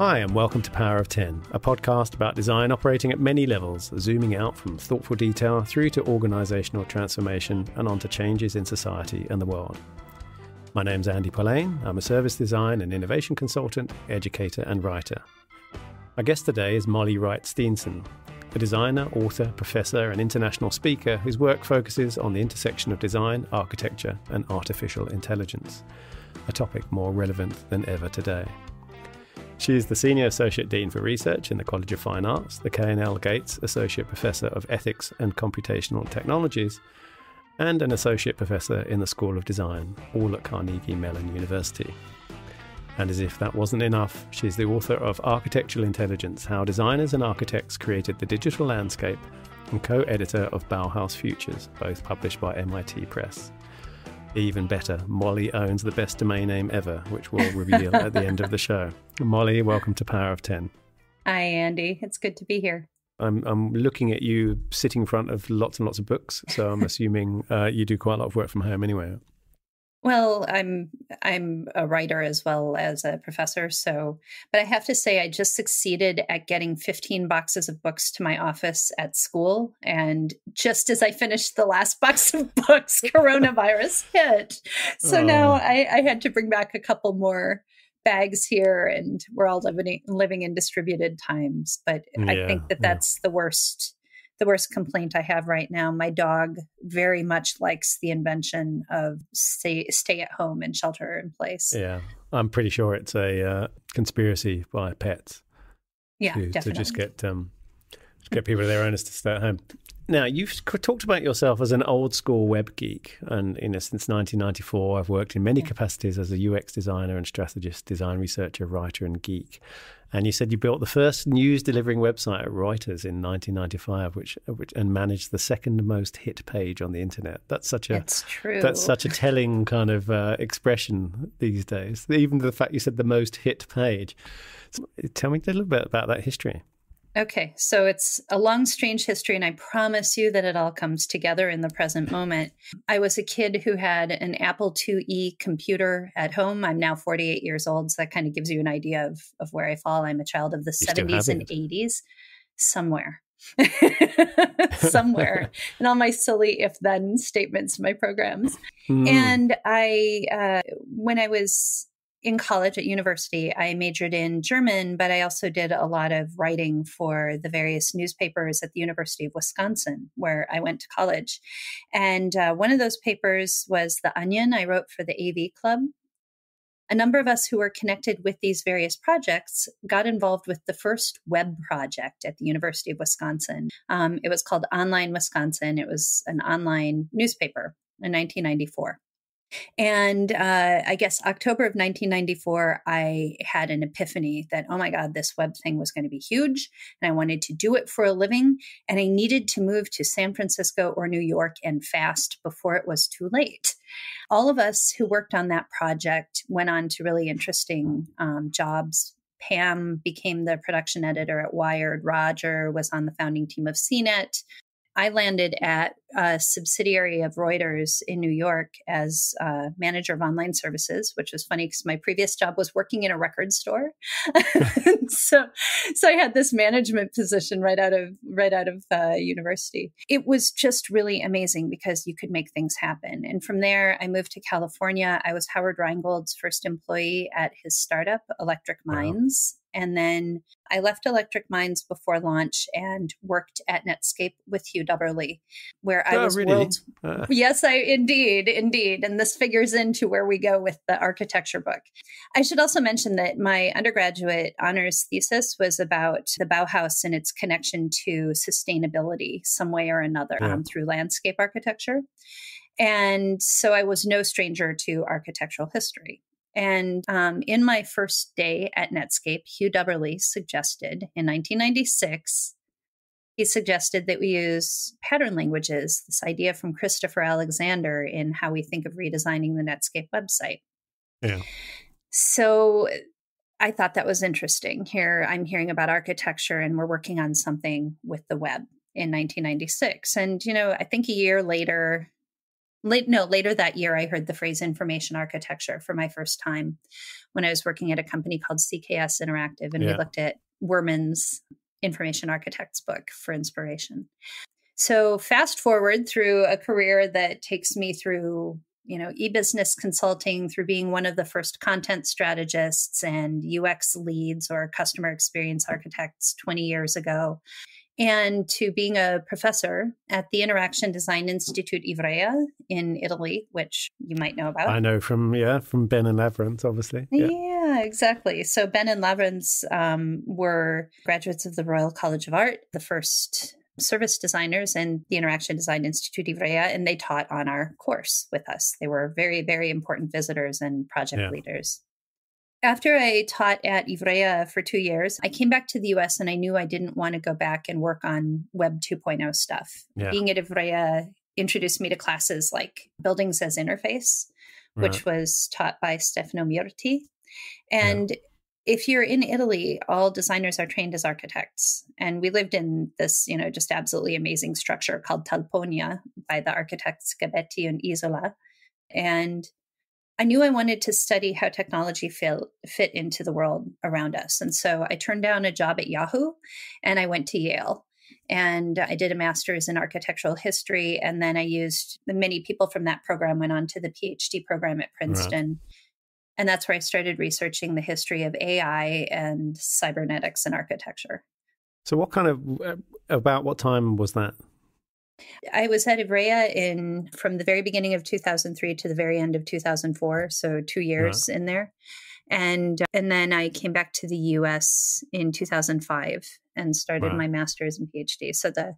Hi, and welcome to Power of 10, a podcast about design operating at many levels, zooming out from thoughtful detail through to organisational transformation and onto changes in society and the world. My name's Andy Polaine. I'm a service design and innovation consultant, educator and writer. My guest today is Molly Wright Steenson, a designer, author, professor and international speaker whose work focuses on the intersection of design, architecture and artificial intelligence, a topic more relevant than ever today. She is the Senior Associate Dean for Research in the College of Fine Arts, the K&L Gates Associate Professor of Ethics and Computational Technologies, and an Associate Professor in the School of Design, all at Carnegie Mellon University. And as if that wasn't enough, she's the author of Architectural Intelligence, How Designers and Architects Created the Digital Landscape, and co-editor of Bauhaus Futures, both published by MIT Press. Even better, Molly owns the best domain name ever, which we'll reveal at the end of the show. Molly, welcome to Power of 10. Hi, Andy. It's good to be here. I'm looking at you sitting in front of lots and lots of books, so I'm assuming you do quite a lot of work from home anyway. Well, I'm a writer as well as a professor, but I have to say I just succeeded at getting 15 boxes of books to my office at school, and just as I finished the last box of books, coronavirus hit. So now I had to bring back a couple more bags here, and we're all living in distributed times, but yeah, I think that's the worst complaint I have right now. My dog very much likes the invention of stay at home and shelter in place. Yeah, I'm pretty sure it's a conspiracy by pets. Yeah, definitely. To just get people of their own to stay at home. Now, you've talked about yourself as an old school web geek, and since 1994, I've worked in many capacities as a UX designer and strategist, design researcher, writer, and geek. And you said you built the first news delivering website at Reuters in 1995, and managed the second most hit page on the internet. That's such a telling kind of expression these days. Even the fact you said the most hit page. So tell me a little bit about that history. Okay, so it's a long, strange history, and I promise you that it all comes together in the present moment. I was a kid who had an Apple IIe computer at home. I'm now 48 years old, so that kind of gives you an idea of where I fall. I'm a child of the 70s and 80s, somewhere, and all my silly if-then statements in my programs. And when I was in college at university, I majored in German, but I also did a lot of writing for the various newspapers at the University of Wisconsin, where I went to college. And one of those papers was The Onion. I wrote for the AV Club. A number of us who were connected with these various projects got involved with the first web project at the University of Wisconsin. It was called Online Wisconsin. It was an online newspaper in 1994. And I guess October of 1994, I had an epiphany that, oh my God, this web thing was going to be huge. And I wanted to do it for a living. And I needed to move to San Francisco or New York, and fast, before it was too late. All of us who worked on that project went on to really interesting jobs. Pam became the production editor at Wired. Roger was on the founding team of CNET. I landed at a subsidiary of Reuters in New York as manager of online services, which was funny because my previous job was working in a record store. so I had this management position right out of university. It was just really amazing because you could make things happen. And from there, I moved to California. I was Howard Rheingold's first employee at his startup, Electric Minds. Wow. And then I left Electric Minds before launch and worked at Netscape with Hugh Dubberly, where I was really? Yes, indeed. And this figures into where we go with the architecture book. I should also mention that my undergraduate honors thesis was about the Bauhaus and its connection to sustainability some way or another through landscape architecture. And so I was no stranger to architectural history. And in my first day at Netscape, Hugh Dubberly suggested in 1996, he suggested that we use pattern languages, this idea from Christopher Alexander, in how we think of redesigning the Netscape website. Yeah. So I thought that was interesting. Here I'm hearing about architecture and we're working on something with the web in 1996. And, you know, I think a year later, Later that year, I heard the phrase information architecture for my first time when I was working at a company called CKS Interactive. And we looked at Werman's Information Architects book for inspiration. So fast forward through a career that takes me through, you know, e-business consulting, through being one of the first content strategists and UX leads or customer experience architects 20 years ago, and to being a professor at the Interaction Design Institute Ivrea in Italy, which you might know about. I know from Ben and Lavrans, obviously. Yeah, exactly. So Ben and Lavrans were graduates of the Royal College of Art, the first service designers in the Interaction Design Institute Ivrea, and they taught on our course with us. They were very, very important visitors and project leaders. After I taught at Ivrea for 2 years, I came back to the US and I knew I didn't want to go back and work on Web 2.0 stuff. Yeah. Being at Ivrea introduced me to classes like Buildings as Interface, which was taught by Stefano Miotti. And if you're in Italy, all designers are trained as architects. And we lived in this, you know, just absolutely amazing structure called Talponia by the architects Gabetti and Isola. And I knew I wanted to study how technology fit into the world around us. And so I turned down a job at Yahoo and I went to Yale and I did a master's in architectural history. And then I used the many people from that program went on to the PhD program at Princeton. And that's where I started researching the history of AI and cybernetics and architecture. So what kind of, about what time was that? I was at Ivrea from the very beginning of 2003 to the very end of 2004, so 2 years in there. And then I came back to the US in 2005 and started my master's and PhD. So the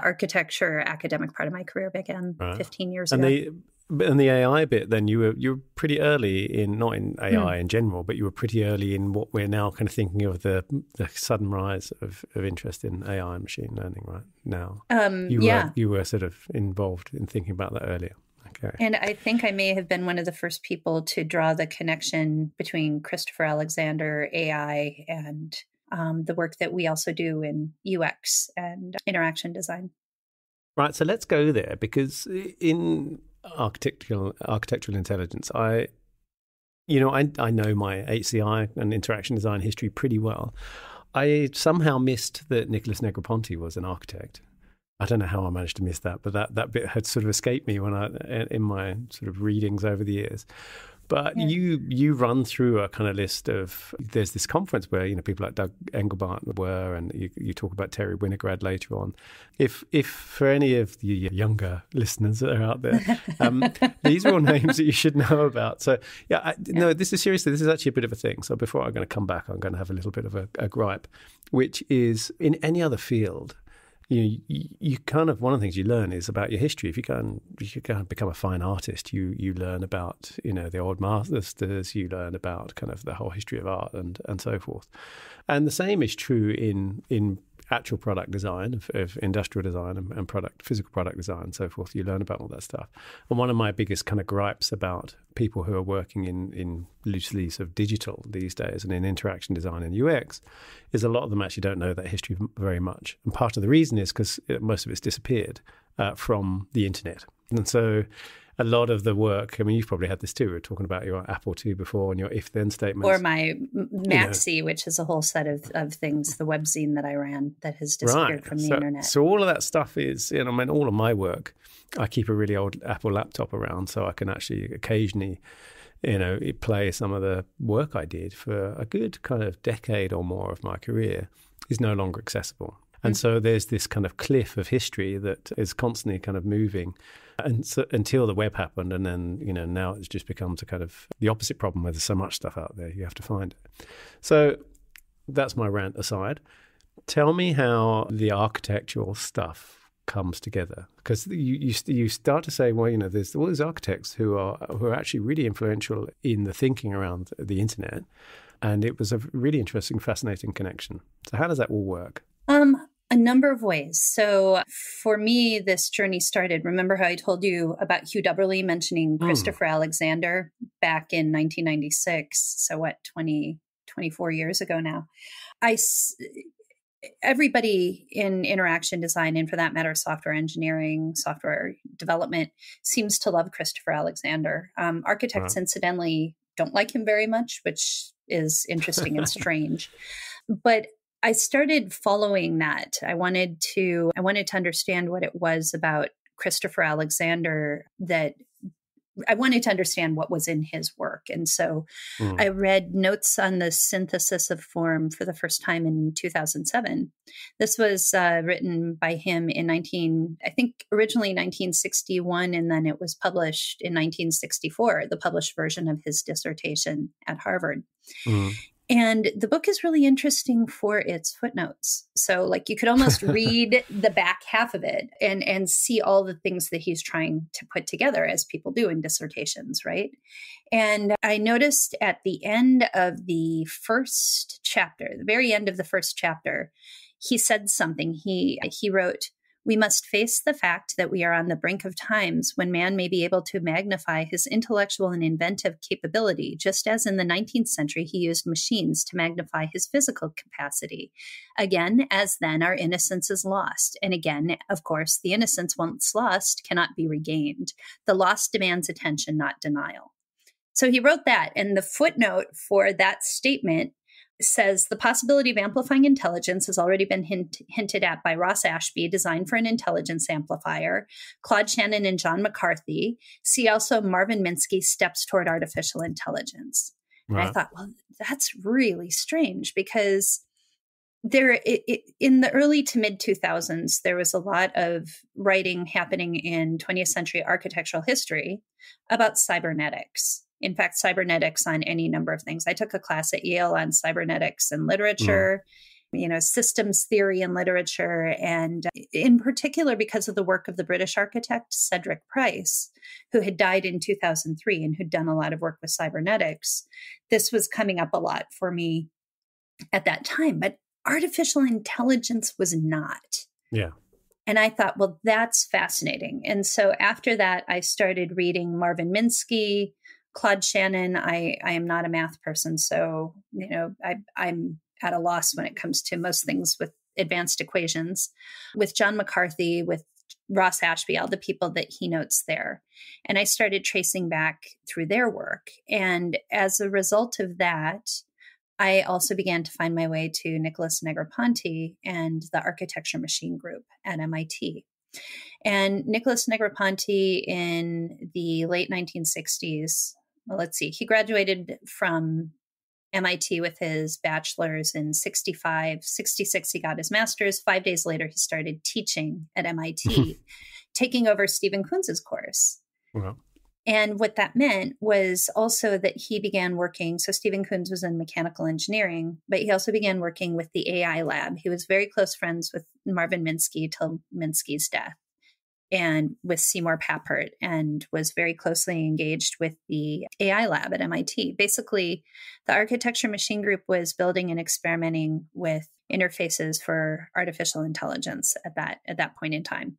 architecture academic part of my career began 15 years ago. And the AI bit, then you were pretty early in, not in AI in general, but you were pretty early in what we're now kind of thinking of the sudden rise of interest in AI and machine learning right now. You were sort of involved in thinking about that earlier. Okay. And I think I may have been one of the first people to draw the connection between Christopher Alexander, AI, and the work that we also do in UX and interaction design. Right. So let's go there, because in architectural intelligence, I know my HCI and interaction design history pretty well. I somehow missed that Nicholas Negroponte was an architect. I don't know how I managed to miss that, but that bit had sort of escaped me when in my sort of readings over the years. But you run through a kind of list of, there's this conference where, you know, people like Doug Engelbart were, and you talk about Terry Winograd later on. If for any of the younger listeners that are out there, these are all names that you should know about. So no, this is actually a bit of a thing. So before I'm going to come back, I'm going to have a little bit of a gripe, which is in any other field, you kind of, one of the things you learn is about your history. If you can become a fine artist, you learn about, you know, the old masters, you learn about kind of the whole history of art and so forth. And the same is true in actual product design, of industrial design and physical product design and so forth. You learn about all that stuff. And one of my biggest kind of gripes about people who are working in loosely sort of digital these days and in interaction design and UX is a lot of them actually don't know that history very much. And part of the reason is because most of it's disappeared from the internet. And so a lot of the work, I mean, you've probably had this too. We were talking about your Apple II before and your if-then statements. Or my Maxie, which is a whole set of things, the webzine that I ran that has disappeared from the internet. So all of that stuff is, you know, I mean, all of my work, I keep a really old Apple laptop around so I can actually occasionally, you know, play some of the work I did for a good kind of decade or more of my career is no longer accessible. And so there's this kind of cliff of history that is constantly kind of moving, and so, until the web happened, and then, you know, now it just becomes a kind of the opposite problem where there's so much stuff out there, you have to find it. So that's my rant aside. Tell me how the architectural stuff comes together, because you start to say, well, you know, there's all these architects who are actually really influential in the thinking around the internet, and it was a really interesting, fascinating connection. So how does that all work? A number of ways. So for me, this journey started. Remember how I told you about Hugh Dubberly mentioning Christopher Alexander back in 1996? So what, 24 years ago now? Everybody in interaction design, and for that matter, software engineering, software development seems to love Christopher Alexander. Architects, incidentally, don't like him very much, which is interesting and strange. But I started following that. I wanted to understand what it was about Christopher Alexander that I wanted to understand what was in his work. And so I read Notes on the Synthesis of Form for the first time in 2007. This was written by him in originally 1961, and then it was published in 1964, the published version of his dissertation at Harvard. And the book is really interesting for its footnotes. So like you could almost read the back half of it and see all the things that he's trying to put together, as people do in dissertations, right? And I noticed at the end of the first chapter, the very end of the first chapter, he said something. He wrote, "We must face the fact that we are on the brink of times when man may be able to magnify his intellectual and inventive capability, just as in the 19th century he used machines to magnify his physical capacity. Again, as then, our innocence is lost. And again, of course, the innocence once lost cannot be regained. The loss demands attention, not denial." So he wrote that, and the footnote for that statement says the possibility of amplifying intelligence has already been hinted at by Ross Ashby, Design for an Intelligence Amplifier, Claude Shannon and John McCarthy. See also Marvin Minsky, Steps Toward Artificial Intelligence. Wow. And I thought, well, that's really strange, because in the early to mid 2000s, there was a lot of writing happening in 20th century architectural history about cybernetics. In fact, cybernetics on any number of things. I took a class at Yale on cybernetics and literature, systems theory and literature. And in particular, because of the work of the British architect, Cedric Price, who had died in 2003 and who'd done a lot of work with cybernetics, this was coming up a lot for me at that time. But artificial intelligence was not. Yeah. And I thought, well, that's fascinating. And so after that, I started reading Marvin Minsky, Claude Shannon. I am not a math person, so I'm at a loss when it comes to most things with advanced equations, with John McCarthy, with Ross Ashby, all the people that he notes there. And I started tracing back through their work. And as a result of that, I also began to find my way to Nicholas Negroponte and the Architecture Machine Group at MIT. And Nicholas Negroponte in the late 1960s, well, let's see, he graduated from MIT with his bachelor's in 65, 66, he got his master's. 5 days later, he started teaching at MIT, taking over Stephen Coons' course. Wow. And what that meant was also that he began working. So Stephen Coons was in mechanical engineering, but he also began working with the AI lab. He was very close friends with Marvin Minsky till Minsky's death, and with Seymour Papert, and was very closely engaged with the AI lab at MIT. Basically, the Architecture Machine Group was building and experimenting with interfaces for artificial intelligence at that point in time.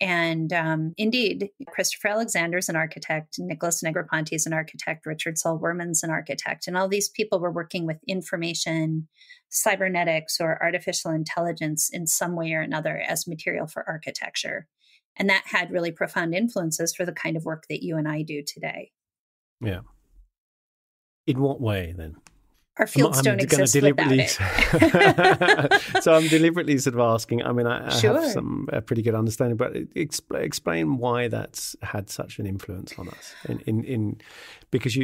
And indeed, Christopher Alexander is an architect, Nicholas Negroponte is an architect, Richard Saul Werman's an architect, and all these people were working with information, cybernetics, or artificial intelligence in some way or another as material for architecture. And that had really profound influences for the kind of work that you and I do today. Yeah. In what way, then? Our fields don't exist without it. So I'm deliberately sort of asking. I mean, I have a pretty good understanding, but explain why that's had such an influence on us. Because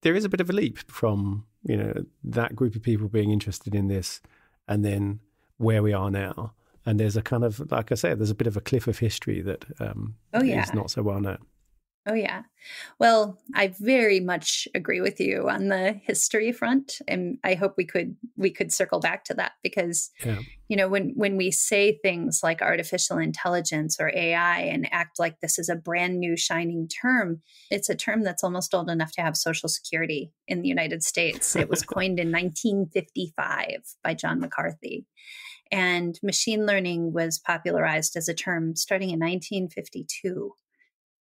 there is a bit of a leap from that group of people being interested in this, and then where we are now. And there's a kind of, like I said, there's a bit of a cliff of history that is not so well known. Oh, yeah. Well, I very much agree with you on the history front. And I hope we could circle back to that, because, when we say things like artificial intelligence or AI and act like this is a brand new shining term, it's a term that's almost old enough to have Social Security in the United States. It was coined in 1955 by John McCarthy. And machine learning was popularized as a term starting in 1952.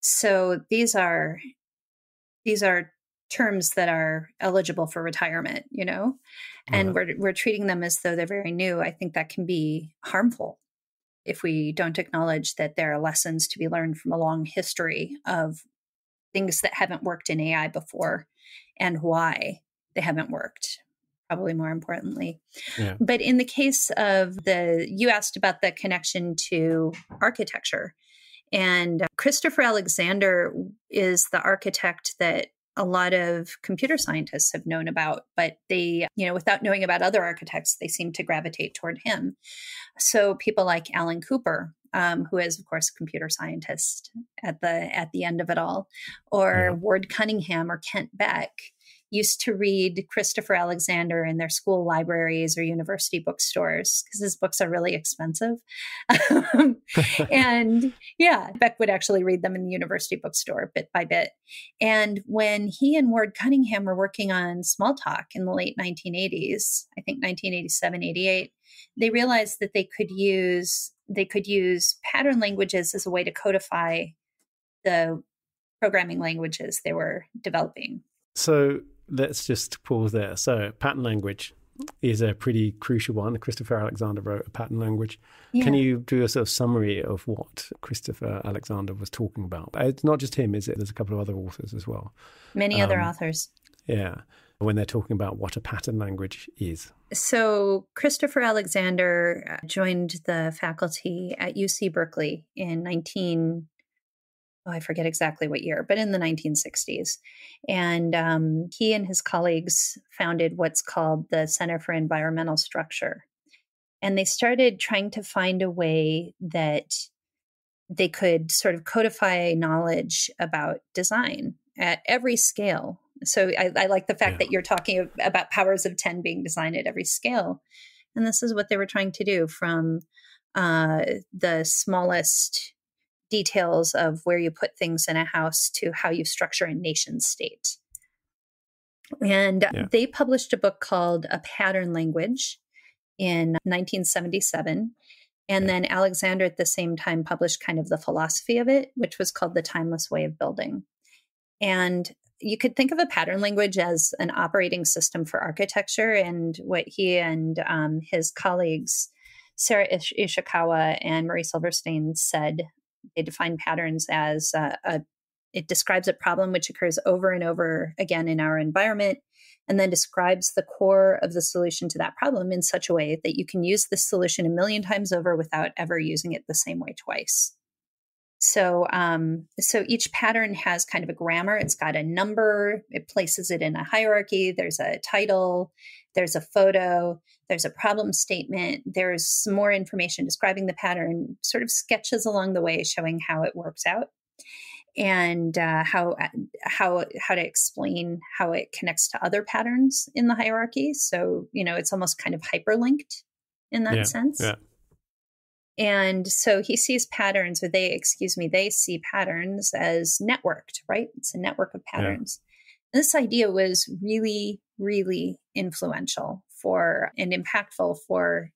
So these are terms that are eligible for retirement, and we're treating them as though they're very new. I think that can be harmful. if we don't acknowledge that there are lessons to be learned from a long history of things that haven't worked in AI before and why they haven't worked, probably more importantly. Yeah. But in the case of you asked about the connection to architecture, and Christopher Alexander is the architect that a lot of computer scientists have known about, but they, without knowing about other architects, they seem to gravitate toward him. So people like Alan Cooper, who is, of course, a computer scientist at the end of it all, or Ward Cunningham or Kent Beck, used to read Christopher Alexander in their school libraries or university bookstores because his books are really expensive. And yeah, Beck would actually read them in the university bookstore bit by bit. And when he and Ward Cunningham were working on Smalltalk in the late 1980s, I think 1987, 88, they realized that they could use pattern languages as a way to codify the programming languages they were developing. So let's just pause there. So pattern language is a pretty crucial one. Christopher Alexander wrote a pattern language. Yeah. Can you do a sort of summary of what Christopher Alexander was talking about? It's not just him, is it? There's a couple of other authors as well. Many other authors. Yeah. When they're talking about what a pattern language is. So Christopher Alexander joined the faculty at UC Berkeley in I forget exactly what year, but in the 1960s. And he and his colleagues founded what's called the Center for Environmental Structure. And they started trying to find a way that they could sort of codify knowledge about design at every scale. So I like the fact that you're talking about powers of 10 being designed at every scale. And this is what they were trying to do, from the smallest details of where you put things in a house to how you structure a nation state. And they published a book called A Pattern Language in 1977. And then Alexander at the same time published kind of the philosophy of it, which was called The Timeless Way of Building. And you could think of a pattern language as an operating system for architecture. And what he and his colleagues, Sarah Ishikawa and Marie Silverstein, said, they define patterns as it describes a problem which occurs over and over again in our environment, and then describes the core of the solution to that problem in such a way that you can use this solution a million times over without ever using it the same way twice. So, so each pattern has kind of a grammar. It's got a number. It places it in a hierarchy. There's a title. There's a photo. There's a problem statement. There's some more information describing the pattern, sort of sketches along the way showing how it works out and how to explain how it connects to other patterns in the hierarchy. So, it's almost kind of hyperlinked in that sense. Yeah. And so they see patterns as networked, right? It's a network of patterns. Yeah. This idea was really, really influential and impactful for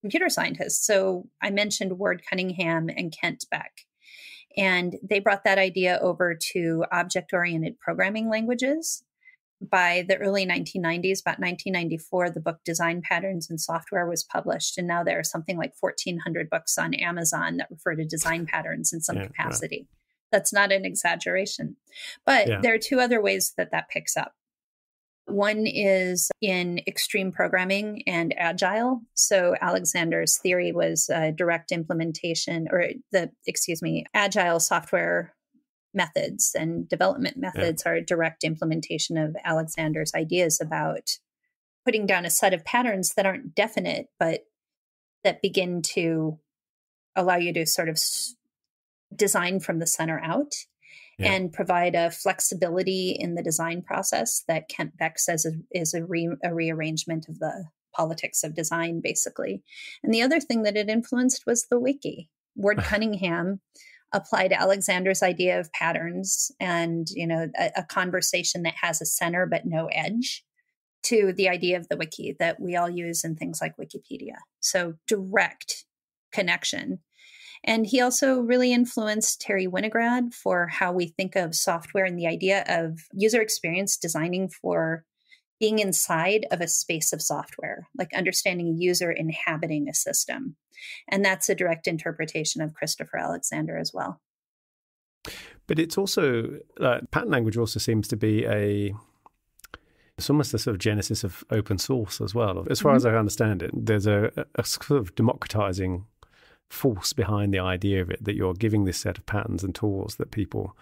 computer scientists. So I mentioned Ward Cunningham and Kent Beck, and they brought that idea over to object-oriented programming languages. By the early 1990s, about 1994, the book Design Patterns in Software was published. And now there are something like 1,400 books on Amazon that refer to design patterns in some capacity. Wow. That's not an exaggeration. But there are two other ways that picks up. One is in extreme programming and agile. So Alexander's theory was direct implementation, or agile software methods and development methods are a direct implementation of Alexander's ideas about putting down a set of patterns that aren't definite, but that begin to allow you to sort of design from the center out and provide a flexibility in the design process that Kent Beck says is a rearrangement of the politics of design, basically. And the other thing that it influenced was the wiki. Ward Cunningham applied Alexander's idea of patterns and, a conversation that has a center but no edge to the idea of the wiki that we all use in things like Wikipedia. So direct connection. And he also really influenced Terry Winograd for how we think of software and the idea of user experience designing for being inside of a space of software, like understanding a user inhabiting a system. And that's a direct interpretation of Christopher Alexander as well. But it's also, pattern language also seems to be it's almost the sort of genesis of open source as well. As far as I understand it, there's a sort of democratizing force behind the idea of it, that you're giving this set of patterns and tools that people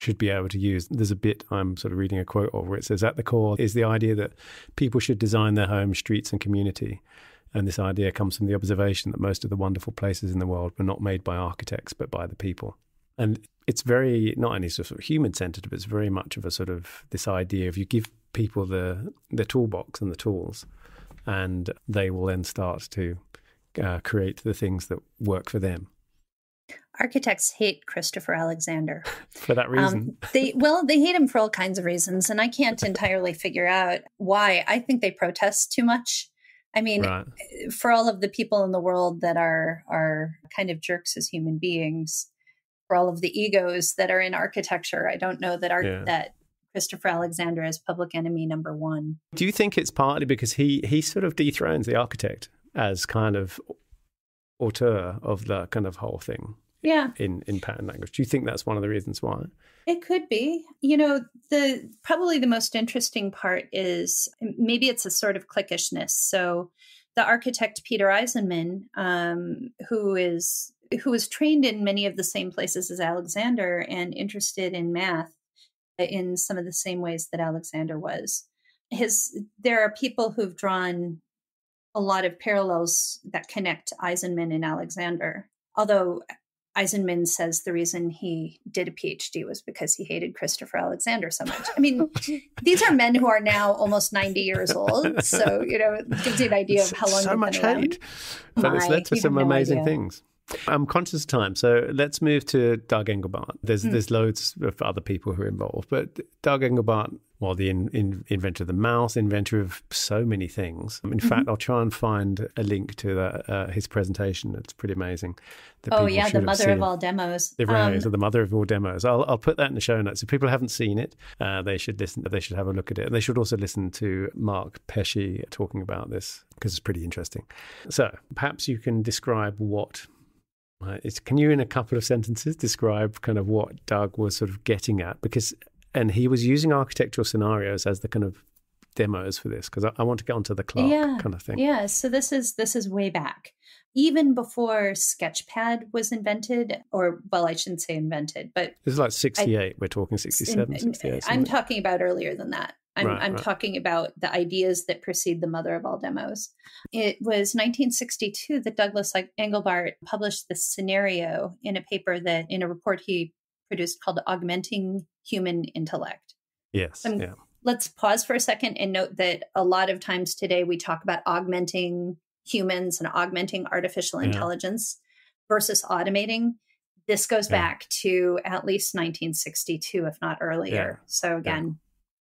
should be able to use. There's a bit I'm sort of reading a quote of where it says, at the core is the idea that people should design their homes, streets and community. And this idea comes from the observation that most of the wonderful places in the world were not made by architects, but by the people. And it's very, not only sort of human-centered, but it's very much of a sort of this idea of you give people the toolbox and the tools, and they will then start to create the things that work for them. Architects hate Christopher Alexander. For that reason. They hate him for all kinds of reasons, and I can't entirely figure out why. I think they protest too much. I mean, right. For all of the people in the world that are kind of jerks as human beings, for all of the egos that are in architecture, I don't know that that Christopher Alexander is public enemy number one. Do you think it's partly because he sort of dethrones the architect as kind of auteur of the kind of whole thing? Yeah. In pattern language. Do you think that's one of the reasons why? It could be. You know, probably the most interesting part is maybe it's a sort of cliquishness. So the architect Peter Eisenman, who was trained in many of the same places as Alexander and interested in math in some of the same ways that Alexander was. There are people who've drawn a lot of parallels that connect Eisenman and Alexander, although Eisenman says the reason he did a PhD was because he hated Christopher Alexander so much. I mean, these are men who are now almost 90 years old. So, you know, it gives you an idea of how long so much hate. But it's led to some amazing things. I'm conscious of time, so let's move to Doug Engelbart. There's loads of other people who are involved, but Doug Engelbart, well, the inventor of the mouse, inventor of so many things. In fact, I'll try and find a link to that, his presentation. It's pretty amazing. Oh, yeah, the mother of all demos. The mother of all demos. I'll put that in the show notes. If people haven't seen it, they should listen. They should have a look at it. And they should also listen to Mark Pesce talking about this, because it's pretty interesting. So perhaps you can describe what... can you, in a couple of sentences, describe kind of what Doug was sort of getting at? And he was using architectural scenarios as the kind of demos for this, because I want to get onto the Clark kind of thing. Yeah, so this is way back. Even before Sketchpad was invented, or, well, I shouldn't say invented, but... This is like 68, we're talking 67, 68. I'm talking about earlier than that. I'm talking about the ideas that precede the mother of all demos. It was 1962 that Douglas Engelbart published this scenario in a report he produced called Augmenting Human Intellect. Yes. Let's pause for a second and note that a lot of times today we talk about augmenting humans and augmenting artificial intelligence versus automating. This goes back to at least 1962, if not earlier. Yeah. So again... Yeah.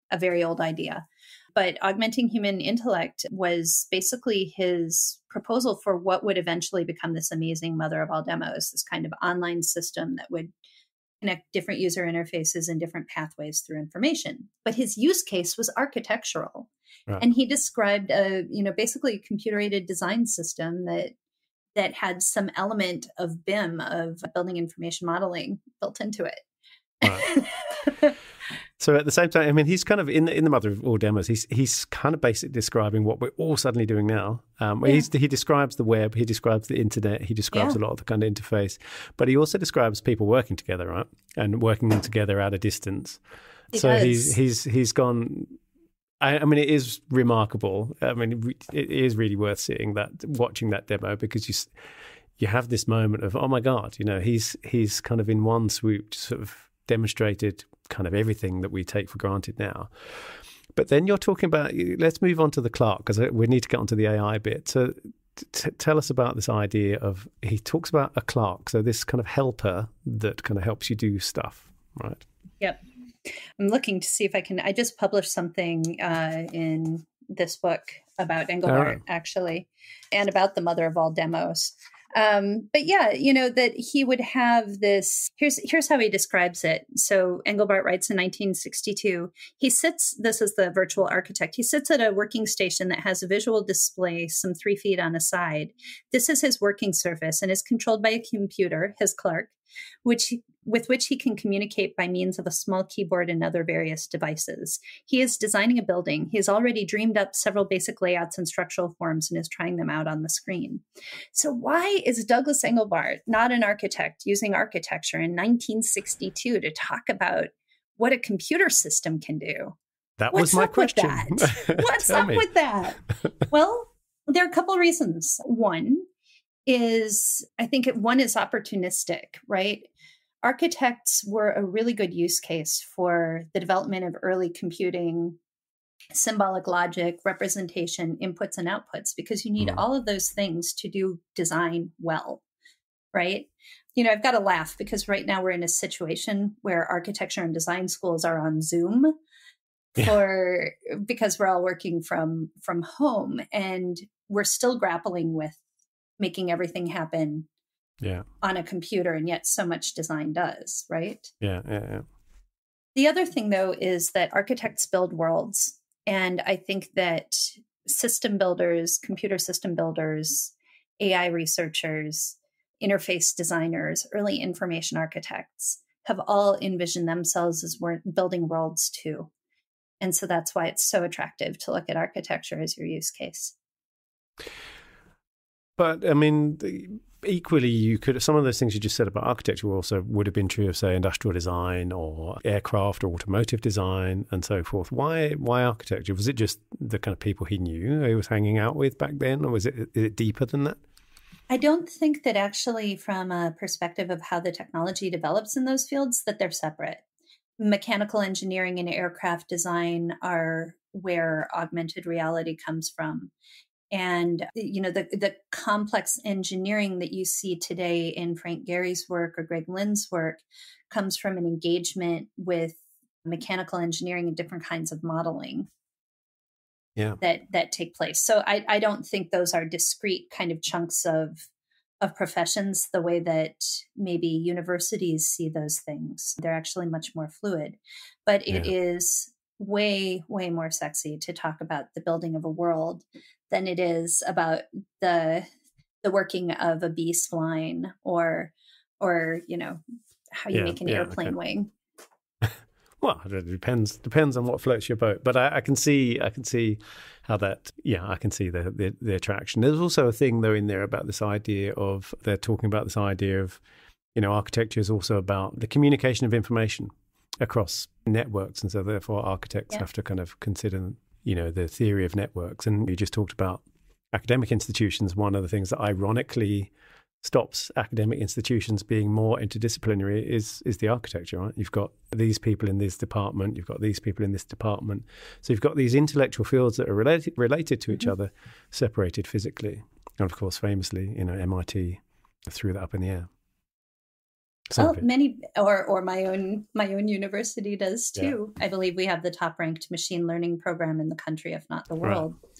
A very old idea. But Augmenting Human Intellect was basically his proposal for what would eventually become this amazing mother of all demos, this kind of online system that would connect different user interfaces and different pathways through information. But his use case was architectural. Right. And he described basically a computer-aided design system that had some element of BIM, of building information modeling, built into it. Right. So at the same time, I mean, he's kind of in the mother of all demos. He's kind of basically describing what we're all suddenly doing now. He describes the web, he describes the internet, he describes a lot of the kind of interface, but he also describes people working together, right, and working together at a distance. He's gone. I mean, it is remarkable. I mean, it is really worth seeing that, watching that demo, because you have this moment of, oh my God, you know, he's kind of in one swoop sort of demonstrated kind of everything that we take for granted now. But then you're talking about, let's move on to the Clark, because we need to get onto the AI bit. So tell us about this idea of, he talks about a Clark, so this kind of helper that kind of helps you do stuff, right? Yep. I'm looking to see if I just published something in this book about Engelbart, actually, and about the mother of all demos. But yeah, you know, that he would have this, here's how he describes it. So Engelbart writes in 1962, he sits, this is the virtual architect, he sits at a working station that has a visual display some 3 feet on a side. This is his working surface and is controlled by a computer, his clerk, with which he can communicate by means of a small keyboard and other various devices. He is designing a building. He has already dreamed up several basic layouts and structural forms and is trying them out on the screen. So why is Douglas Engelbart, not an architect, using architecture in 1962 to talk about what a computer system can do? That was my question. What's up with that? Well, there are a couple of reasons. One is, I think one is opportunistic, right? Architects were a really good use case for the development of early computing, symbolic logic, representation, inputs and outputs, because you need all of those things to do design well, right? You know, I've got to laugh because right now we're in a situation where architecture and design schools are on Zoom because we're all working from home, and we're still grappling with making everything happen on a computer, and yet so much design does, right? Yeah. The other thing, though, is that architects build worlds. And I think that system builders, computer system builders, AI researchers, interface designers, early information architects have all envisioned themselves as building worlds, too. And so that's why it's so attractive to look at architecture as your use case. But, I mean, equally, you could, some of those things you just said about architecture also would have been true of, say, industrial design or aircraft or automotive design and so forth. Why architecture? Was it just the kind of people he knew he was hanging out with back then, or is it deeper than that? I don't think that actually from a perspective of how the technology develops in those fields that they're separate. Mechanical engineering and aircraft design are where augmented reality comes from. And, you know, the complex engineering that you see today in Frank Gehry's work or Greg Lynn's work comes from an engagement with mechanical engineering and different kinds of modeling that take place. So I don't think those are discrete kind of chunks of professions the way that maybe universities see those things. They're actually much more fluid, but it is way, way more sexy to talk about the building of a world than it is about the working of a bee spline or you know, how you make an airplane wing. Well, it depends on what floats your boat. But I can see how that I can see the attraction. There's also a thing though in there about this idea of, they're talking about this idea of, you know, architecture is also about the communication of information across networks, and so therefore architects have to kind of consider, you know, the theory of networks. And you just talked about academic institutions. One of the things that ironically stops academic institutions being more interdisciplinary is the architecture, right? You've got these people in this department, you've got these people in this department. So you've got these intellectual fields that are related to each other, separated physically. And of course, famously, you know, MIT threw that up in the air. Well, many or my own university does too. Yeah. I believe we have the top ranked machine learning program in the country, if not the world. Right.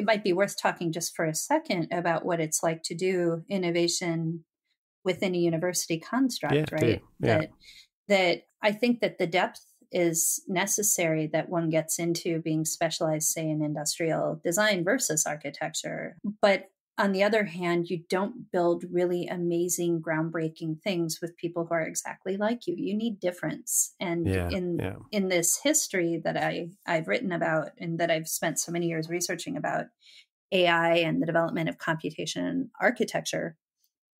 It might be worth talking just for a second about what it's like to do innovation within a university construct, right? Yeah. That I think that the depth is necessary that one gets into being specialized, say, in industrial design versus architecture. But on the other hand, you don't build really amazing, groundbreaking things with people who are exactly like you. You need difference. And in this history that I've written about and that I've spent so many years researching about AI and the development of computation and architecture,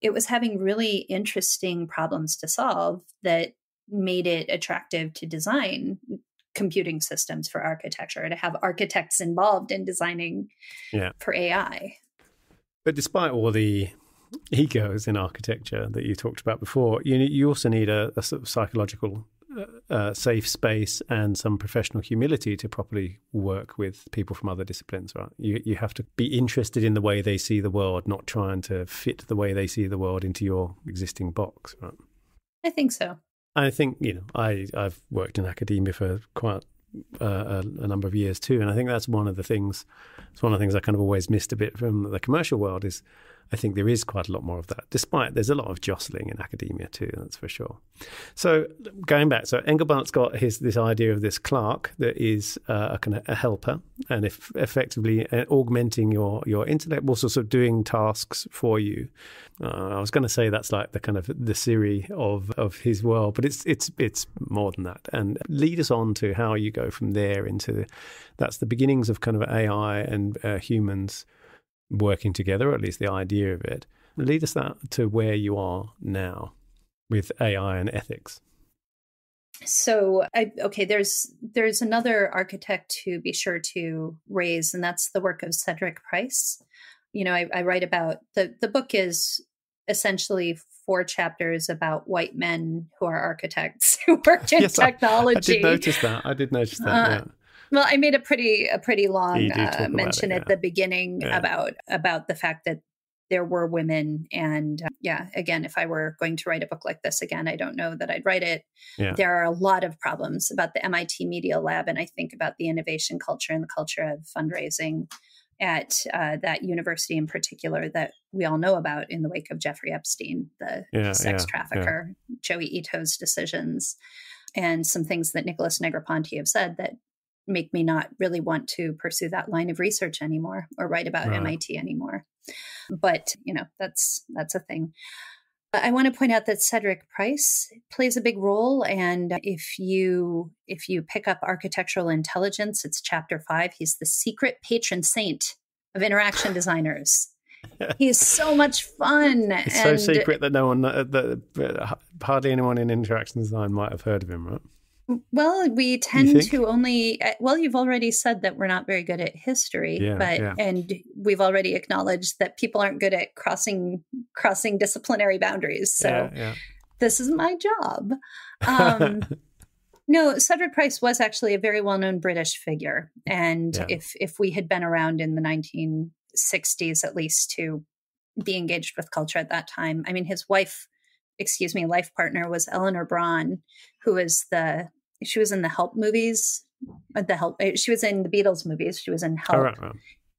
it was having really interesting problems to solve that made it attractive to design computing systems for architecture, to have architects involved in designing for AI. But despite all the egos in architecture that you talked about before, you also need a sort of psychological safe space and some professional humility to properly work with people from other disciplines, right? You have to be interested in the way they see the world, not trying to fit the way they see the world into your existing box, right? I think so. I think, you know, I've worked in academia for quite a number of years too, and I think that's one of the things I kind of always missed a bit from the commercial world is I think there is quite a lot more of that, despite there's a lot of jostling in academia too, that's for sure. So going back, so Engelbart's got this idea of this clerk that is a kind of a helper, and if effectively augmenting your intellect, also sort of doing tasks for you. I was going to say that's like the kind of the Siri of his world, but it's more than that. And lead us on to how you go from there into, that's the beginnings of kind of AI and humans working together, or at least the idea of it. Lead us that to where you are now with AI and ethics. So, okay, there's another architect to be sure to raise, and that's the work of Cedric Price. You know, I write about, the book is essentially 4 chapters about white men who are architects who worked in technology. I did notice that. Yeah. Well, I made a pretty long mention at the beginning about the fact that there were women. And yeah, again, if I were going to write a book like this again, I don't know that I'd write it. Yeah. There are a lot of problems about the MIT Media Lab. And I think about the innovation culture and the culture of fundraising at that university in particular that we all know about in the wake of Jeffrey Epstein, the sex trafficker, Joey Ito's decisions, and some things that Nicholas Negroponte have said that make me not really want to pursue that line of research anymore or write about MIT anymore. But, you know, that's a thing. I want to point out that Cedric Price plays a big role. And if you pick up Architectural Intelligence, it's chapter 5, he's the secret patron saint of interaction designers. He's so much fun. It's so secret that hardly anyone in interaction design might have heard of him, right? Well, we tend to only, well, you've already said that we're not very good at history, and we've already acknowledged that people aren't good at crossing disciplinary boundaries. So this is my job. No, Cedric Price was actually a very well-known British figure. And if we had been around in the 1960s, at least to be engaged with culture at that time, I mean, his life partner was Eleanor Braun, who is she was in the Help movies, she was in the Beatles movies, she was in Help.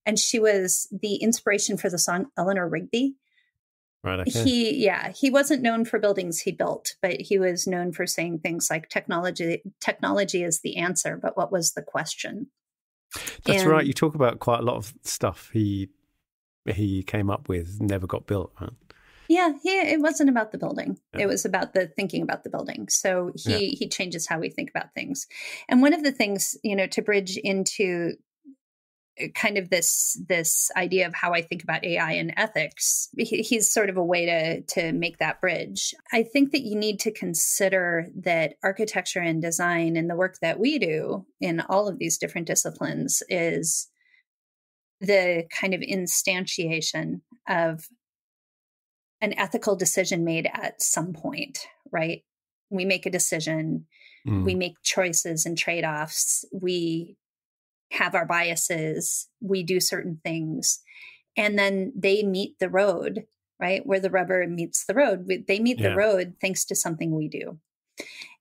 And she was the inspiration for the song Eleanor Rigby. Right. Okay. He wasn't known for buildings he built, but he was known for saying things like technology is the answer, but what was the question? That's right. You talk about quite a lot of stuff he came up with never got built, right? Yeah, it wasn't about the building. Yeah. It was about the thinking about the building. So he changes how we think about things. And one of the things, you know, to bridge into kind of this idea of how I think about AI and ethics, he's sort of a way to make that bridge. I think that you need to consider that architecture and design and the work that we do in all of these different disciplines is the kind of instantiation of an ethical decision made at some point, right? We make a decision, we make choices and trade-offs, we have our biases, we do certain things, and then they meet the road, right? Where the rubber meets the road, they meet the road thanks to something we do.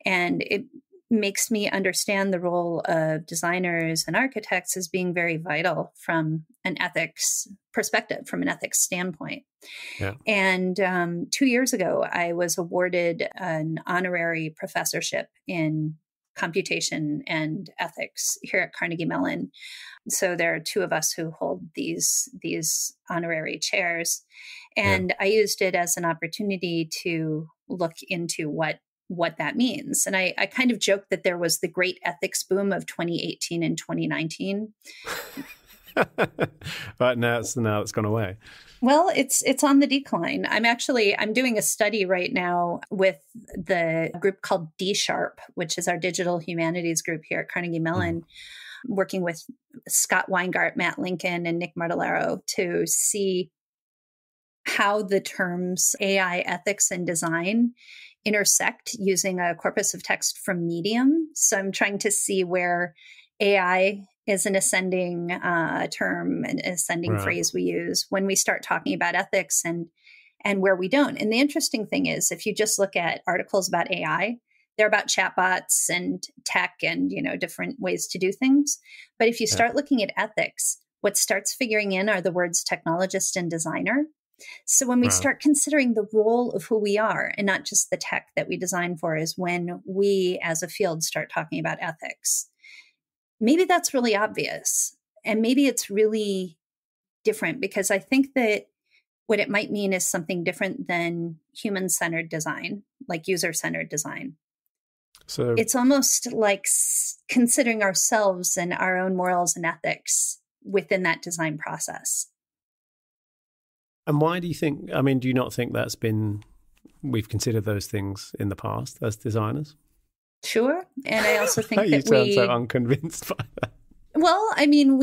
And it makes me understand the role of designers and architects as being very vital from an ethics perspective, from an ethics standpoint. Yeah. And 2 years ago, I was awarded an honorary professorship in computation and ethics here at Carnegie Mellon. So there are 2 of us who hold these honorary chairs. And I used it as an opportunity to look into what that means. And I kind of joked that there was the great ethics boom of 2018 and 2019. Right now it's gone away. Well, it's on the decline. I'm doing a study right now with the group called D#, which is our digital humanities group here at Carnegie Mellon, working with Scott Weingart, Matt Lincoln, and Nick Martellaro to see how the terms AI ethics and design intersect using a corpus of text from Medium. So I'm trying to see where AI is an ascending term, an ascending phrase we use when we start talking about ethics and where we don't. And the interesting thing is, if you just look at articles about AI, they're about chatbots and tech and, you know, different ways to do things. But if you start looking at ethics, what starts figuring in are the words technologist and designer. So when we start considering the role of who we are and not just the tech that we design for is when we as a field start talking about ethics. Maybe that's really obvious. And maybe it's really different because I think that what it might mean is something different than human-centered design, like user-centered design. So it's almost like considering ourselves and our own morals and ethics within that design process. And why do you think, I mean, do you not think that's been, we've considered those things in the past as designers? Sure. And I also think that we... You sound so unconvinced by that. Well, I mean,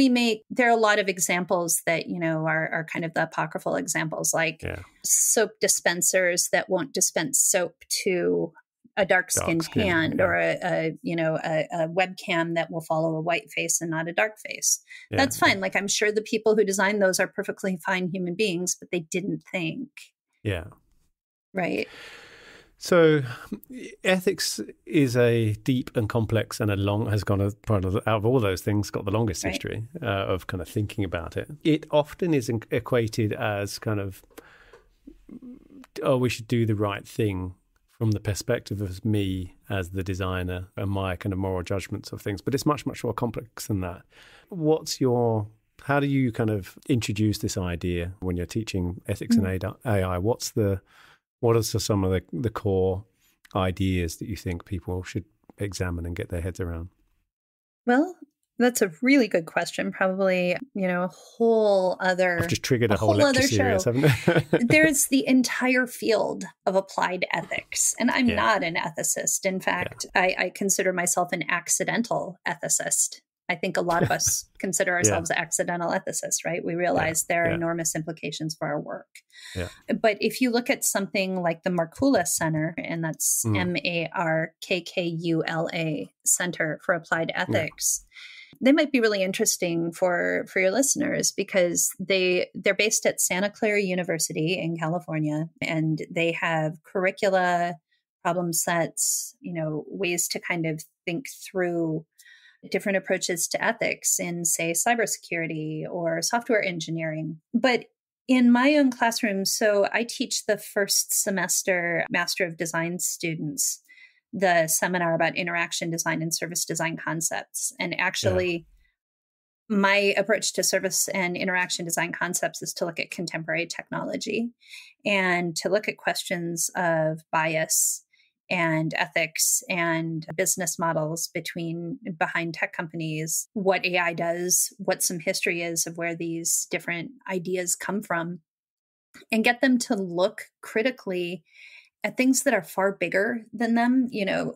there are a lot of examples that, you know, are kind of the apocryphal examples, like soap dispensers that won't dispense soap to a dark-skinned hand or a webcam that will follow a white face and not a dark face. Yeah, that's fine. Yeah. Like, I'm sure the people who designed those are perfectly fine human beings, but they didn't think. Yeah. Right. So ethics is a deep and complex and has gone, out of all those things, got the longest history of kind of thinking about it. It often is equated as kind of, oh, we should do the right thing from the perspective of me as the designer and my kind of moral judgments of things. But it's much, much more complex than that. How do you kind of introduce this idea when you're teaching ethics and AI? What are some of the core ideas that you think people should examine and get their heads around? Well, that's a really good question. Probably, you know, a whole other... I've just triggered a whole lecture series, haven't I? There's the entire field of applied ethics, and I'm not an ethicist. In fact, I consider myself an accidental ethicist. I think a lot of us consider ourselves accidental ethicists, right? We realize there are enormous implications for our work. Yeah. But if you look at something like the Markula Center, and that's M-A-R-K-K-U-L-A Center for Applied Ethics, they might be really interesting for your listeners because they're based at Santa Clara University in California, and they have curricula, problem sets, you know, ways to kind of think through different approaches to ethics in, say, cybersecurity or software engineering. But in my own classroom, so I teach the first semester Master of Design students, the seminar about interaction design and service design concepts. And actually, my approach to service and interaction design concepts is to look at contemporary technology and to look at questions of bias and ethics and business models behind tech companies, what AI does, what some history is of where these different ideas come from, and get them to look critically at things that are far bigger than them. You know,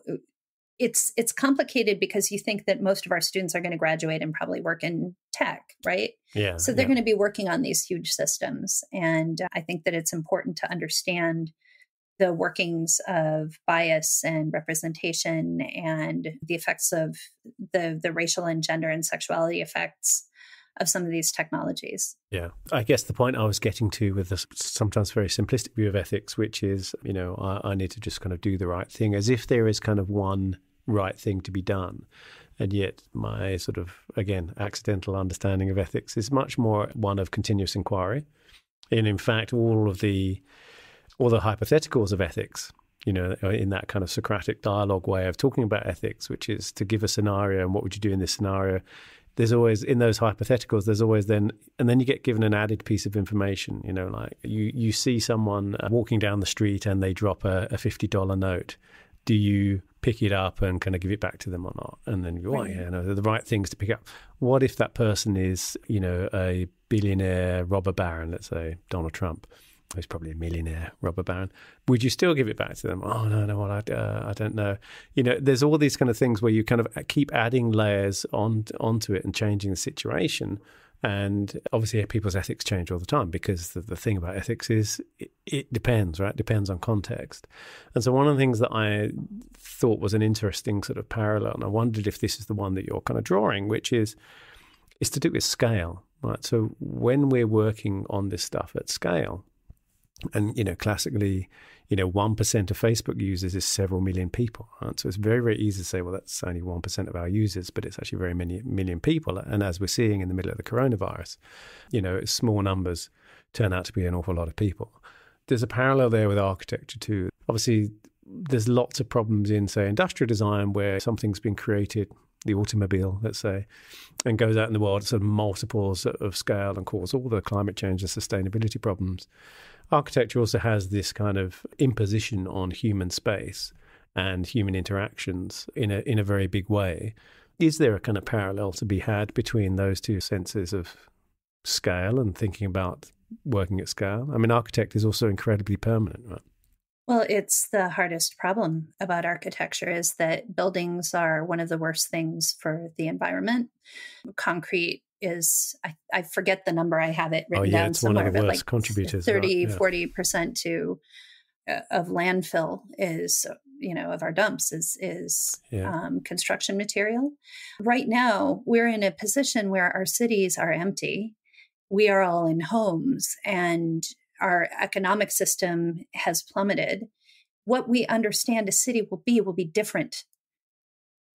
it's complicated because you think that most of our students are going to graduate and probably work in tech, right? Yeah. So they're going to be working on these huge systems. And I think that it's important to understand the workings of bias and representation and the effects of the racial and gender and sexuality effects of some of these technologies. Yeah. I guess the point I was getting to with this sometimes very simplistic view of ethics, which is, you know, I need to just kind of do the right thing as if there is kind of one right thing to be done. And yet my sort of, again, accidental understanding of ethics is much more one of continuous inquiry. And in fact, all the hypotheticals of ethics, you know, in that kind of Socratic dialogue way of talking about ethics, which is to give a scenario and what would you do in this scenario. There's always, in those hypotheticals, there's always then you get given an added piece of information, you know, like you see someone walking down the street and they drop a $50 note. Do you pick it up and kind of give it back to them or not? And then you go, they're the right things to pick up. What if that person is, you know, a billionaire robber baron, let's say Donald Trump? He's probably a millionaire robber baron. Would you still give it back to them? Oh, no, well, I don't know. You know, there's all these kind of things where you kind of keep adding layers onto it and changing the situation. And obviously people's ethics change all the time because the thing about ethics is it depends, right? It depends on context. And so one of the things that I thought was an interesting sort of parallel, and I wondered if this is the one that you're kind of drawing, which is it's to do with scale, right? So when we're working on this stuff at scale, and, you know, classically, you know, 1% of Facebook users is several million people, right? So it's very, very easy to say, well, that's only 1% of our users, but it's actually very many million people. And as we're seeing in the middle of the coronavirus, you know, it's small numbers turn out to be an awful lot of people. There's a parallel there with architecture too. Obviously, there's lots of problems in, say, industrial design where something's been created, the automobile, let's say, and goes out in the world at sort of multiples of scale and causes all the climate change and sustainability problems. Architecture also has this kind of imposition on human space and human interactions in a very big way. Is there a kind of parallel to be had between those two senses of scale and thinking about working at scale? I mean, architect is also incredibly permanent, right? Well, it's the hardest problem about architecture is that buildings are one of the worst things for the environment. Concrete is, I forget the number, I have it written down somewhere, but like 30-40% of landfill is, you know, of our dumps is construction material. Right now, we're in a position where our cities are empty. We are all in homes and our economic system has plummeted. What we understand a city will be different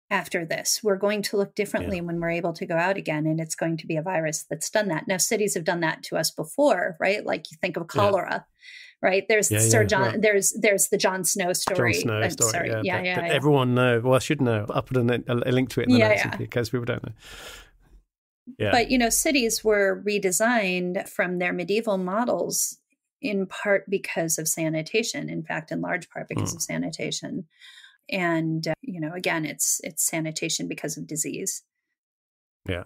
after this. We're going to look differently when we're able to go out again, and it's going to be a virus that's done that. Now, cities have done that to us before, right? Like you think of cholera, right? There's there's the John Snow story. That everyone knows. Well, I should know. I'll put a link to it in the notes in case people don't know. Yeah. But, you know, cities were redesigned from their medieval models in part because of sanitation, in fact, in large part because of sanitation. And, you know, again, it's sanitation because of disease. Yeah.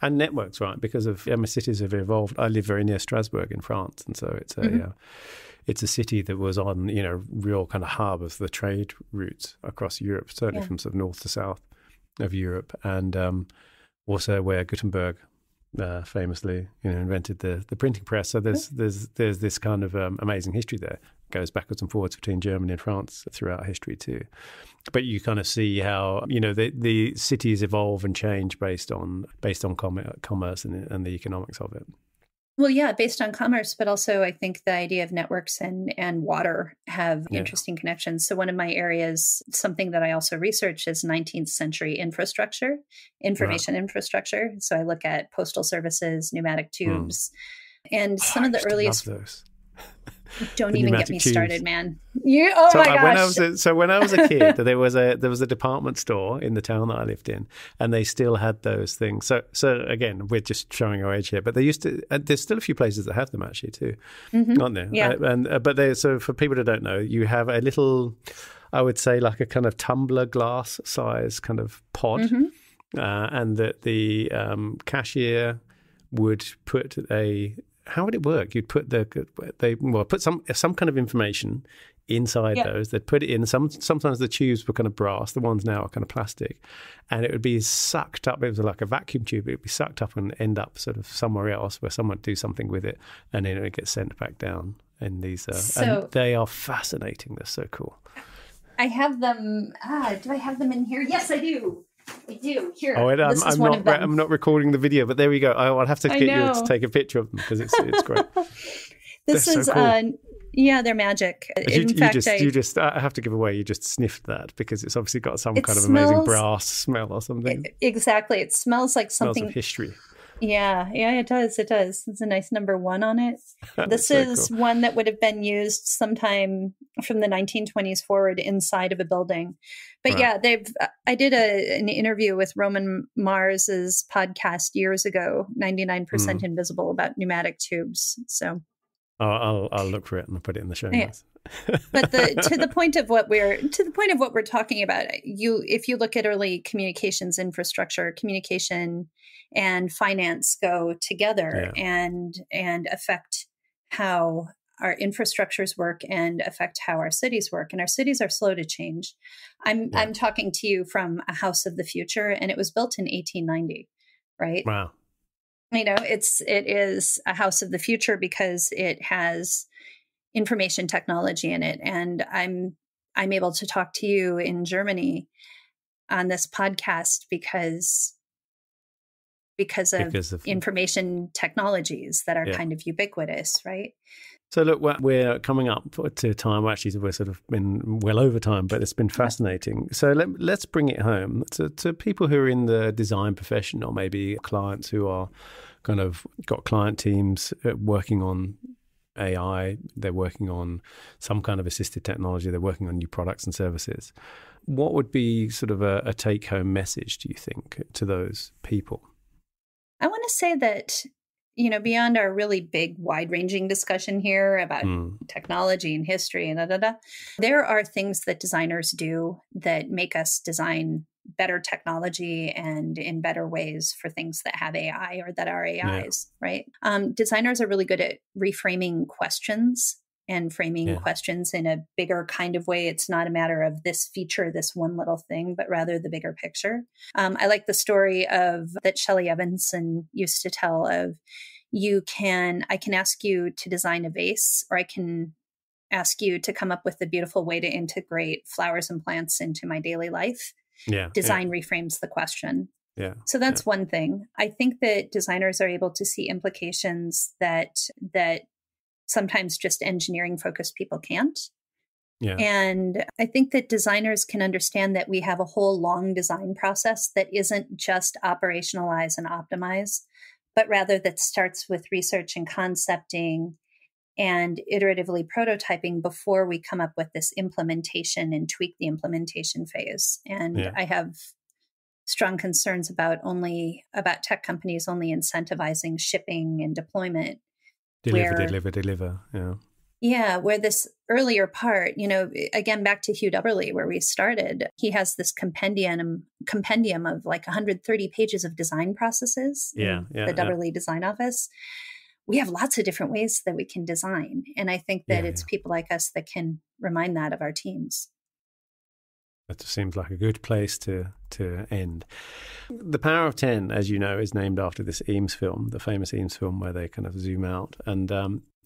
And networks, right? Because of cities have evolved. I live very near Strasbourg in France. And so it's a it's a city that was on, you know, real kind of hub of the trade routes across Europe, certainly from sort of north to south of Europe. And also where Gutenberg famously, you know, invented the printing press. So there's this kind of amazing history there. It goes backwards and forwards between Germany and France throughout history too. But you kind of see how, you know, the cities evolve and change based on commerce and the economics of it. Well, yeah, based on commerce, but also I think the idea of networks and water have interesting connections. So one of my areas, something that I also research is 19th century infrastructure, information infrastructure. So I look at postal services, pneumatic tubes, and some of the earliest... Love those. Don't even get me started, man. Oh my gosh. When I was a kid, there was a department store in the town that I lived in, and they still had those things. So again, we're just showing our age here, but they used to. There's still a few places that have them actually too, aren't there? Yeah. So for people that don't know, you have a little, I would say, like a kind of tumbler glass size kind of pod, and that the cashier would put a. How would it work? You'd put some kind of information inside those. They'd put it in. Sometimes the tubes were kind of brass. The ones now are kind of plastic, and it would be sucked up. It was like a vacuum tube. It would be sucked up and end up sort of somewhere else where someone would do something with it, and then it gets sent back down. And these, and they are fascinating. They're so cool. I have them. Do I have them in here? Yes, I do. I do. Here. Oh, I'm not recording the video, but there we go. I'll have to get you to take a picture of them because it's great. They're magic. I have to give away. You just sniffed that because it's obviously got some kind of amazing brass smell or something. Exactly. It smells like something. Smells of history. Yeah, it does. It does. It's a nice number one on it. This is cool. One that would have been used sometime from the 1920s forward inside of a building. But I did an interview with Roman Mars's podcast years ago, 99% Invisible, about pneumatic tubes. So I'll look for it and I'll put it in the show notes. But to the point of what we're talking about, if you look at early communications infrastructure, communication and finance go together and affect how our infrastructures work and affect how our cities work. And our cities are slow to change. I'm talking to you from a house of the future, and it was built in 1890, right? Wow. You know, it is a house of the future because it has information technology in it. And I'm able to talk to you in Germany on this podcast because of information technologies that are kind of ubiquitous, right? So look, we're coming up to time. Actually, we're sort of been well over time, but it's been fascinating. So let's bring it home to people who are in the design profession or maybe clients who are kind of got client teams working on AI. They're working on some kind of assistive technology. They're working on new products and services. What would be sort of a take-home message, do you think, to those people? I want to say that, you know, beyond our really big, wide-ranging discussion here about technology and history and there are things that designers do that make us design better technology and in better ways for things that have AI or that are AIs, right? Designers are really good at reframing questions and framing questions in a bigger kind of way. It's not a matter of this feature, this one little thing, but rather the bigger picture. I like the story of that Shelley Evanson used to tell of I can ask you to design a vase, or I can ask you to come up with a beautiful way to integrate flowers and plants into my daily life. Reframes the question. So that's one thing. I think that designers are able to see implications that sometimes just engineering focused people can't. And I think that designers can understand that we have a whole long design process that isn't just operationalize and optimize, but rather that starts with research and concepting and iteratively prototyping before we come up with this implementation and tweak the implementation phase. And I have strong concerns about tech companies only incentivizing shipping and deployment. Deliver. Where this earlier part, you know, again, back to Hugh Dubberly, where we started, he has this compendium of like 130 pages of design processes in the Dubberly Design Office. We have lots of different ways that we can design. And I think that it's people like us that can remind that of our teams. That just seems like a good place to end. The Power of 10, as you know, is named after this Eames film, the famous Eames film where they kind of zoom out. And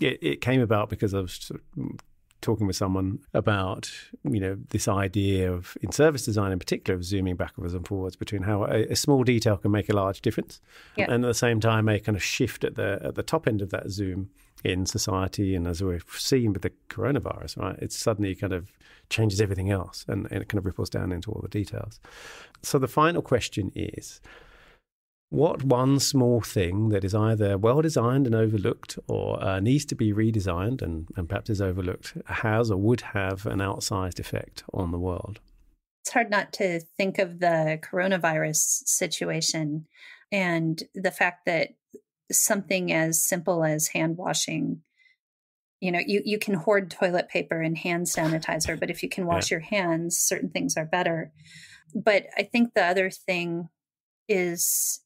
it came about because I was sort of talking with someone about, you know, this idea of, in service design in particular, of zooming backwards and forwards between how a small detail can make a large difference. And at the same time, a kind of shift at the top end of that zoom in society. And as we've seen with the coronavirus, right, it suddenly kind of changes everything else and it kind of ripples down into all the details. So the final question is, what one small thing that is either well-designed and overlooked or needs to be redesigned and perhaps is overlooked has or would have an outsized effect on the world? It's hard not to think of the coronavirus situation and the fact that something as simple as hand washing, you know, you can hoard toilet paper and hand sanitizer, but if you can wash your hands, certain things are better. But I think the other thing is,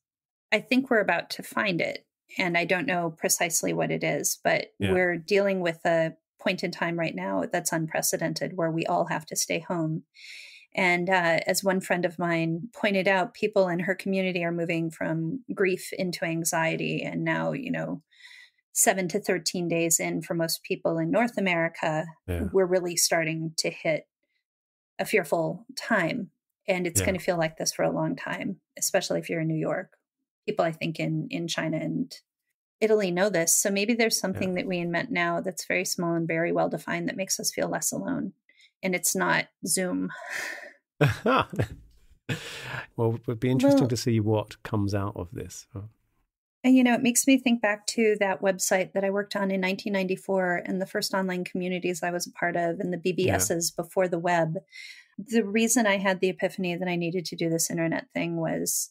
I think we're about to find it, and I don't know precisely what it is, but we're dealing with a point in time right now that's unprecedented where we all have to stay home. And as one friend of mine pointed out, people in her community are moving from grief into anxiety. And now, you know, 7 to 13 days in for most people in North America, we're really starting to hit a fearful time. And it's going to feel like this for a long time, especially if you're in New York. People, I think, in China and Italy know this. So maybe there's something that we invent now that's very small and very well-defined that makes us feel less alone. And it's not Zoom. Well, it would be interesting to see what comes out of this. And, you know, it makes me think back to that website that I worked on in 1994 and the first online communities I was a part of and the BBSs before the web. The reason I had the epiphany that I needed to do this internet thing was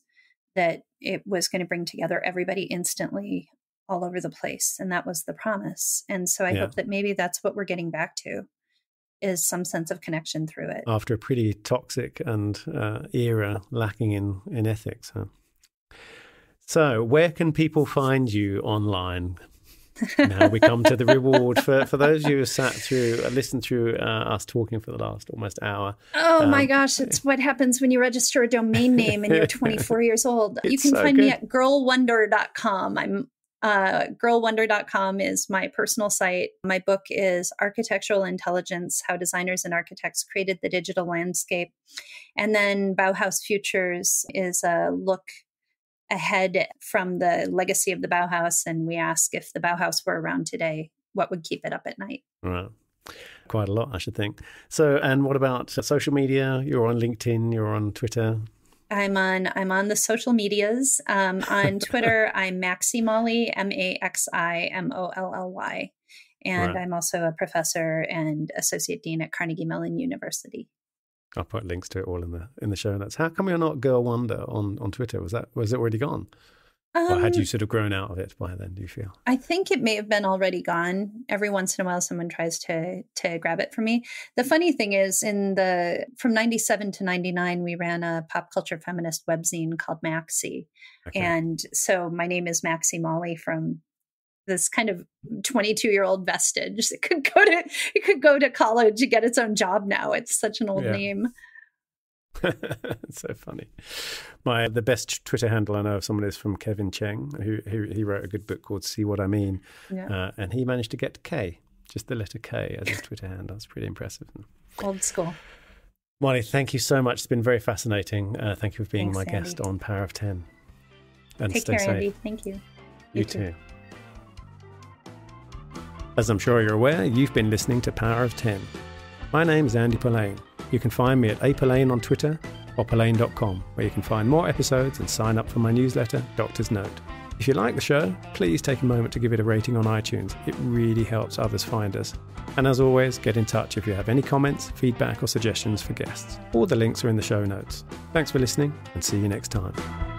that it was going to bring together everybody instantly all over the place. And that was the promise. And so I hope that maybe that's what we're getting back to, is some sense of connection through it. After a pretty toxic and era lacking in ethics. So where can people find you online? Now we come to the reward for those of you who listened through us talking for the last almost hour. Oh my gosh, it's what happens when you register a domain name and you're 24 years old. You can find me at Girlwonder.com. Girlwonder.com is my personal site. My book is Architectural Intelligence, How Designers and Architects Created the Digital Landscape. And then Bauhaus Futures is a look ahead from the legacy of the Bauhaus, and we ask, if the Bauhaus were around today, what would keep it up at night? Right. Quite a lot, I should think. So, and what about social media? You're on LinkedIn, you're on Twitter. I'm on the social medias. On Twitter, I'm Maxie Molly, MaximoLly. And I'm also a professor and associate dean at Carnegie Mellon University. I'll put links to it all in the show notes. How come you're not Girl Wonder on Twitter? Was it already gone? Or had you sort of grown out of it by then, do you feel? I think it may have been already gone. Every once in a while, someone tries to grab it from me. The funny thing is, from 97 to 99, we ran a pop culture feminist webzine called Maxie. Okay. And so my name is Maxie Molly from this kind of 22-year-old vestige. It could go to college to get its own job now. It's such an old name. It's so funny. The best Twitter handle I know of someone is from Kevin Cheng, who he wrote a good book called See What I Mean. Yeah. And he managed to get K, just the letter K as his Twitter handle. It's pretty impressive. Old school. Molly, thank you so much. It's been very fascinating. Thank you for being my guest on Power of 10. And take stay care, safe. Andy. Thank you. You too. As I'm sure you're aware, you've been listening to Power of 10. My name's Andy Polaine. You can find me at apolaine on Twitter or polaine.com, where you can find more episodes and sign up for my newsletter, Doctor's Note. If you like the show, please take a moment to give it a rating on iTunes. It really helps others find us. And as always, get in touch if you have any comments, feedback or suggestions for guests. All the links are in the show notes. Thanks for listening and see you next time.